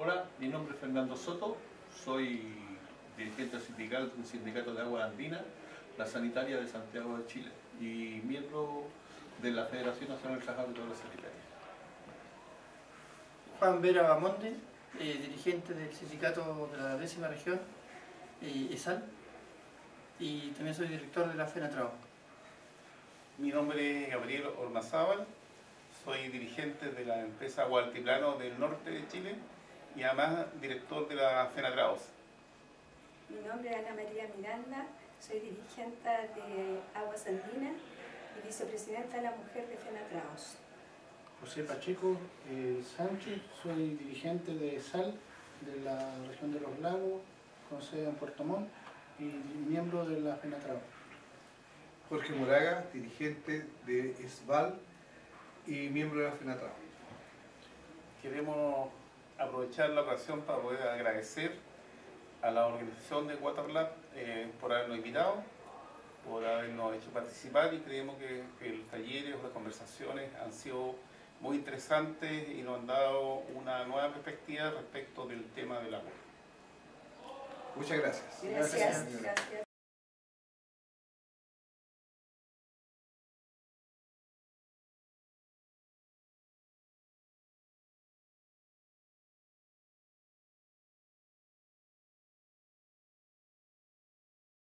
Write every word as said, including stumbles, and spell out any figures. Hola, mi nombre es Fernando Soto, soy dirigente sindical del Sindicato de Aguas Andinas, la sanitaria de Santiago de Chile y miembro de la Federación Nacional de Trabajadores Sanitarios. Juan Vera Gamonte, eh, dirigente del Sindicato de la décima Región, eh, ESSAL, y también soy director de la FENATRAOS. Mi nombre es Gabriel Hormazábal, soy dirigente de la empresa Aguas del Altiplano del norte de Chile y además director de la FENATRAOS. Mi nombre es Ana María Miranda, soy dirigente de Aguas Andinas y vicepresidenta de la mujer de FENATRAOS. José Pacheco eh, Sánchez, soy dirigente de ESSAL de la región de Los Lagos, con sede en Puerto Montt y miembro de la FENATRAOS. Jorge Moraga, dirigente de ESVAL y miembro de la FENATRAOS. Queremos aprovechar la ocasión para poder agradecer a la organización de Waterlab eh, por habernos invitado, por habernos hecho participar, y creemos que, que los talleres o las conversaciones han sido muy interesantes y nos han dado una nueva perspectiva respecto del tema del agua. Muchas gracias. Gracias. Gracias. Gracias.